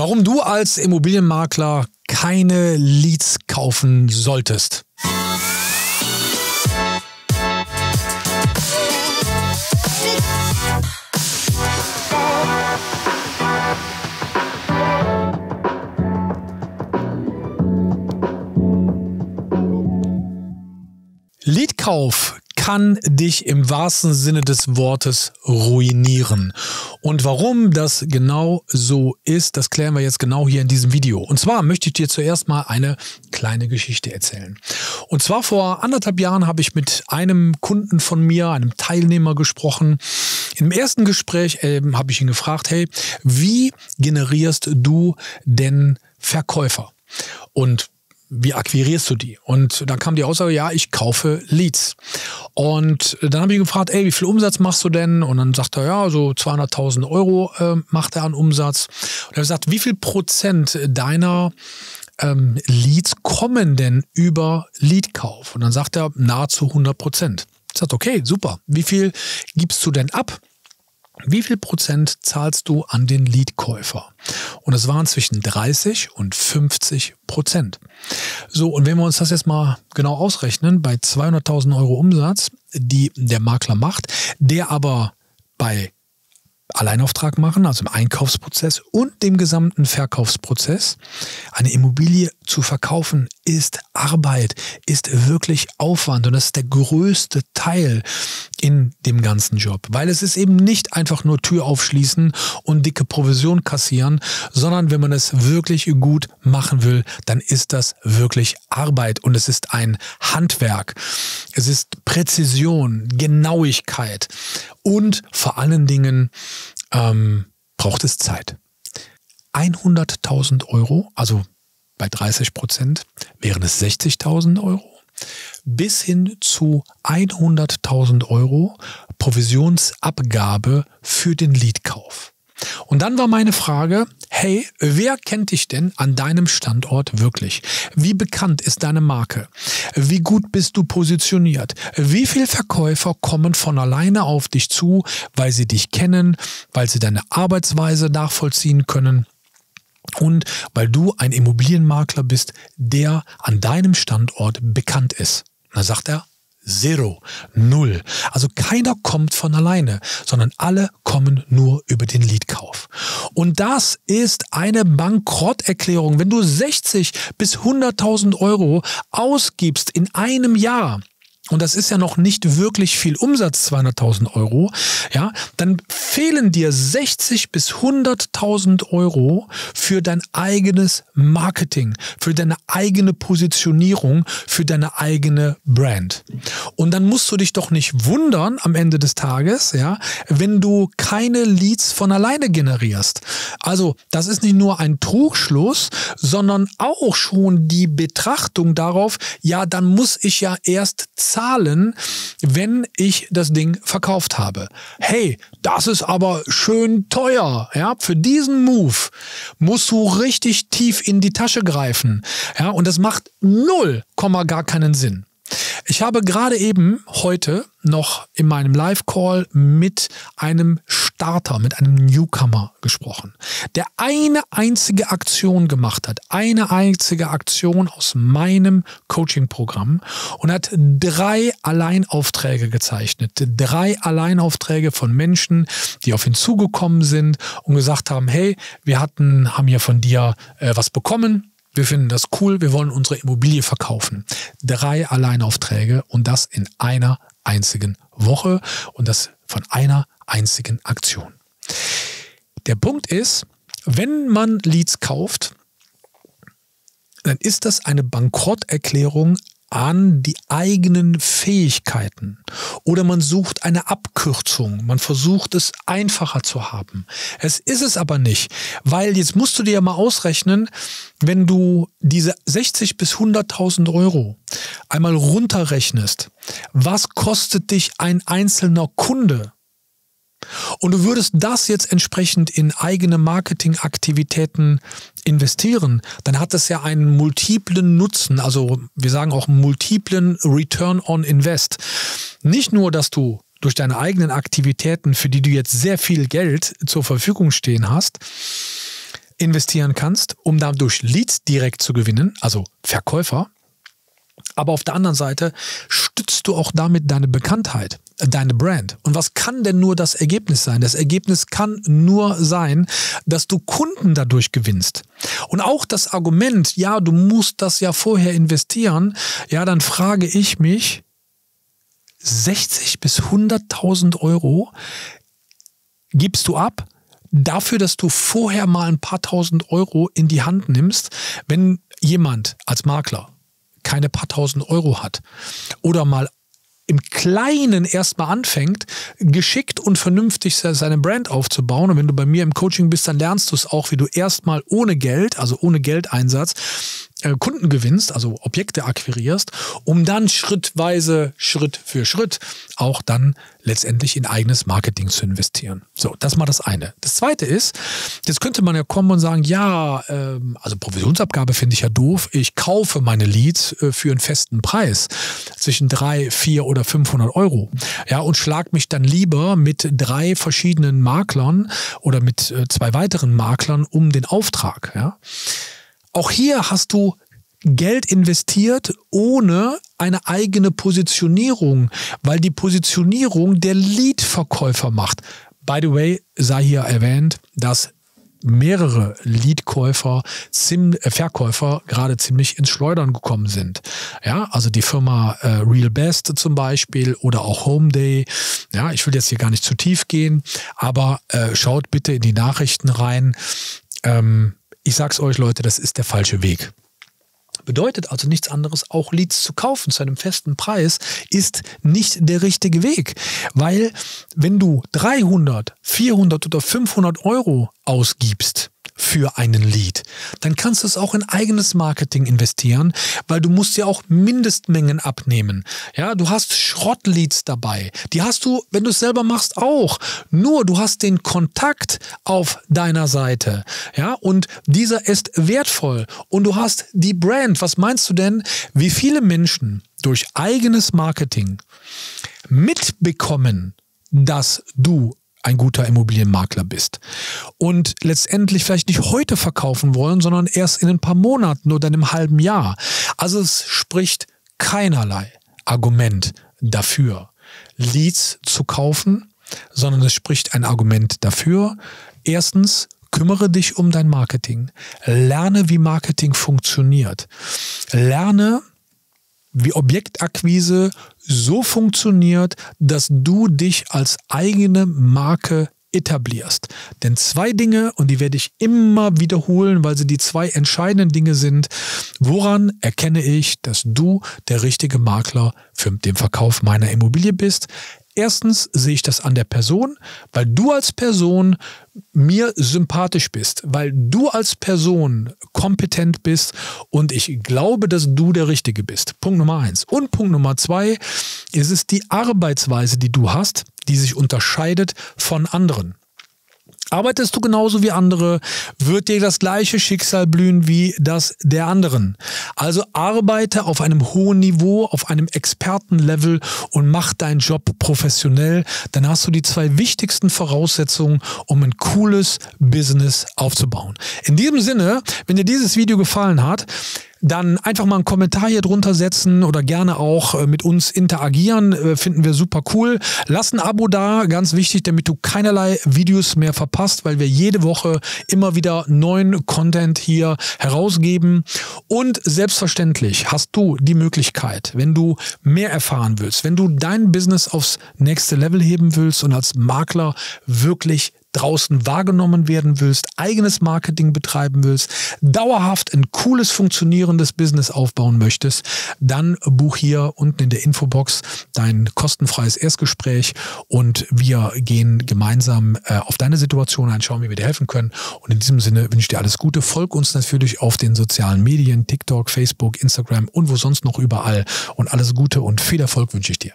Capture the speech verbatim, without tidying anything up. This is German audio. Warum du als Immobilienmakler keine Leads kaufen solltest. Leadkauf kann dich im wahrsten Sinne des Wortes ruinieren. Und warum das genau so ist, das klären wir jetzt genau hier in diesem Video. Und zwar möchte ich dir zuerst mal eine kleine Geschichte erzählen. Und zwar vor anderthalb Jahren habe ich mit einem Kunden von mir, einem Teilnehmer gesprochen. Im ersten Gespräch äh, habe ich ihn gefragt, hey, wie generierst du denn Verkäufer? Und wie akquirierst du die? Und dann kam die Aussage, ja, ich kaufe Leads. Und dann habe ich gefragt, ey, wie viel Umsatz machst du denn? Und dann sagt er, ja, so zweihunderttausend Euro äh, macht er an Umsatz. Und er sagt, wie viel Prozent deiner ähm, Leads kommen denn über Leadkauf? Und dann sagt er, nahezu hundert Prozent. Ich sage, okay, super. Wie viel gibst du denn ab? Wie viel Prozent zahlst du an den Leadkäufer? Und es waren zwischen dreißig und fünfzig Prozent. So, und wenn wir uns das jetzt mal genau ausrechnen, bei zweihunderttausend Euro Umsatz, die der Makler macht, der aber bei Alleinauftrag machen, also im Einkaufsprozess und dem gesamten Verkaufsprozess. Eine Immobilie zu verkaufen ist Arbeit, ist wirklich Aufwand und das ist der größte Teil in dem ganzen Job, weil es ist eben nicht einfach nur Tür aufschließen und dicke Provision kassieren, sondern wenn man es wirklich gut machen will, dann ist das wirklich Arbeit und es ist ein Handwerk. Es ist Präzision, Genauigkeit und vor allen Dingen Ähm, braucht es Zeit. hunderttausend Euro, also bei dreißig Prozent, wären es sechzigtausend Euro, bis hin zu hunderttausend Euro Provisionsabgabe für den Leadkauf. Und dann war meine Frage, hey, wer kennt dich denn an deinem Standort wirklich? Wie bekannt ist deine Marke? Wie gut bist du positioniert? Wie viele Verkäufer kommen von alleine auf dich zu, weil sie dich kennen, weil sie deine Arbeitsweise nachvollziehen können und weil du ein Immobilienmakler bist, der an deinem Standort bekannt ist? Da sagt er, Zero, null. Also keiner kommt von alleine, sondern alle kommen nur über den Leadkauf. Und das ist eine Bankrotterklärung. Wenn du sechzig bis hunderttausend Euro ausgibst in einem Jahr, und das ist ja noch nicht wirklich viel Umsatz, zweihunderttausend Euro, ja, dann fehlen dir sechzig bis hunderttausend Euro für dein eigenes Marketing, für deine eigene Positionierung, für deine eigene Brand. Und dann musst du dich doch nicht wundern am Ende des Tages, ja, wenn du keine Leads von alleine generierst. Also das ist nicht nur ein Trugschluss, sondern auch schon die Betrachtung darauf, ja, dann muss ich ja erst zeigen, zahlen, wenn ich das Ding verkauft habe. Hey, das ist aber schön teuer. Ja, für diesen Move musst du richtig tief in die Tasche greifen. Ja, und das macht null, gar keinen Sinn. Ich habe gerade eben heute noch in meinem Live-Call mit einem Starter, mit einem Newcomer gesprochen, der eine einzige Aktion gemacht hat, eine einzige Aktion aus meinem Coaching-Programm und hat drei Alleinaufträge gezeichnet, drei Alleinaufträge von Menschen, die auf ihn zugekommen sind und gesagt haben, hey, wir hatten, haben hier von dir äh, was bekommen. Wir finden das cool, wir wollen unsere Immobilie verkaufen. Drei Alleinaufträge und das in einer einzigen Woche und das von einer einzigen Aktion. Der Punkt ist, wenn man Leads kauft, dann ist das eine Bankrotterklärung an die eigenen Fähigkeiten oder man sucht eine Abkürzung, man versucht es einfacher zu haben. Es ist es aber nicht, weil jetzt musst du dir ja mal ausrechnen, wenn du diese sechzig bis hunderttausend Euro einmal runterrechnest, was kostet dich ein einzelner Kunde? Und du würdest das jetzt entsprechend in eigene Marketingaktivitäten investieren, dann hat das ja einen multiplen Nutzen, also wir sagen auch multiplen Return on Invest. Nicht nur, dass du durch deine eigenen Aktivitäten, für die du jetzt sehr viel Geld zur Verfügung stehen hast, investieren kannst, um dadurch Leads direkt zu gewinnen, also Verkäufer. Aber auf der anderen Seite stützt du auch damit deine Bekanntheit, deine Brand. Und was kann denn nur das Ergebnis sein? Das Ergebnis kann nur sein, dass du Kunden dadurch gewinnst. Und auch das Argument, ja, du musst das ja vorher investieren, ja, dann frage ich mich, sechzig bis hunderttausend Euro gibst du ab, dafür, dass du vorher mal ein paar tausend Euro in die Hand nimmst, wenn jemand als Makler keine paar tausend Euro hat oder mal im Kleinen erstmal anfängt, geschickt und vernünftig seine Brand aufzubauen. Und wenn du bei mir im Coaching bist, dann lernst du es auch, wie du erstmal ohne Geld, also ohne Geldeinsatz, Kunden gewinnst, also Objekte akquirierst, um dann schrittweise, Schritt für Schritt auch dann letztendlich in eigenes Marketing zu investieren. So, das mal das eine. Das zweite ist, jetzt könnte man ja kommen und sagen, ja, also Provisionsabgabe finde ich ja doof, ich kaufe meine Leads für einen festen Preis zwischen drei, vier oder fünfhundert Euro, ja, und schlag mich dann lieber mit drei verschiedenen Maklern oder mit zwei weiteren Maklern um den Auftrag, ja. Auch hier hast du Geld investiert ohne eine eigene Positionierung, weil die Positionierung der Lead-Verkäufer macht. By the way, sei hier erwähnt, dass mehrere Lead-Käufer, Verkäufer gerade ziemlich ins Schleudern gekommen sind. Ja, also die Firma äh, Real Best zum Beispiel oder auch HomeDay. Ja, ich will jetzt hier gar nicht zu tief gehen, aber äh, schaut bitte in die Nachrichten rein. Ähm, Ich sag's euch, Leute, das ist der falsche Weg. Bedeutet also nichts anderes, auch Leads zu kaufen zu einem festen Preis ist nicht der richtige Weg. Weil wenn du dreihundert, vierhundert oder fünfhundert Euro ausgibst für einen Lead, dann kannst du es auch in eigenes Marketing investieren, weil du musst ja auch Mindestmengen abnehmen. Ja, du hast Schrottleads dabei. Die hast du, wenn du es selber machst, auch. Nur du hast den Kontakt auf deiner Seite. Ja, und dieser ist wertvoll. Und du hast die Brand. Was meinst du denn, wie viele Menschen durch eigenes Marketing mitbekommen, dass du ein guter Immobilienmakler bist und letztendlich vielleicht nicht heute verkaufen wollen, sondern erst in ein paar Monaten oder in einem halben Jahr. Also es spricht keinerlei Argument dafür, Leads zu kaufen, sondern es spricht ein Argument dafür. Erstens, kümmere dich um dein Marketing. Lerne, wie Marketing funktioniert. Lerne, wie Objektakquise so funktioniert, dass du dich als eigene Marke etablierst. Denn zwei Dinge, und die werde ich immer wiederholen, weil sie die zwei entscheidenden Dinge sind. Woran erkenne ich, dass du der richtige Makler für den Verkauf meiner Immobilie bist? Erstens sehe ich das an der Person, weil du als Person mir sympathisch bist, weil du als Person kompetent bist und ich glaube, dass du der Richtige bist. Punkt Nummer eins. Und Punkt Nummer zwei ist es die Arbeitsweise, die du hast, die sich unterscheidet von anderen. Arbeitest du genauso wie andere, wird dir das gleiche Schicksal blühen wie das der anderen. Also arbeite auf einem hohen Niveau, auf einem Expertenlevel und mach deinen Job professionell. Dann hast du die zwei wichtigsten Voraussetzungen, um ein cooles Business aufzubauen. In diesem Sinne, wenn dir dieses Video gefallen hat, dann einfach mal einen Kommentar hier drunter setzen oder gerne auch mit uns interagieren, finden wir super cool. Lass ein Abo da, ganz wichtig, damit du keinerlei Videos mehr verpasst, weil wir jede Woche immer wieder neuen Content hier herausgeben. Und selbstverständlich hast du die Möglichkeit, wenn du mehr erfahren willst, wenn du dein Business aufs nächste Level heben willst und als Makler wirklich draußen wahrgenommen werden willst, eigenes Marketing betreiben willst, dauerhaft ein cooles, funktionierendes Business aufbauen möchtest, dann buch hier unten in der Infobox dein kostenfreies Erstgespräch und wir gehen gemeinsam äh, auf deine Situation ein, schauen, wie wir dir helfen können. Und in diesem Sinne wünsche ich dir alles Gute. Folg uns natürlich auf den sozialen Medien, TikTok, Facebook, Instagram und wo sonst noch überall. Und alles Gute und viel Erfolg wünsche ich dir.